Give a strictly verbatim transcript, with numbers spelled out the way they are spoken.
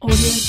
Audio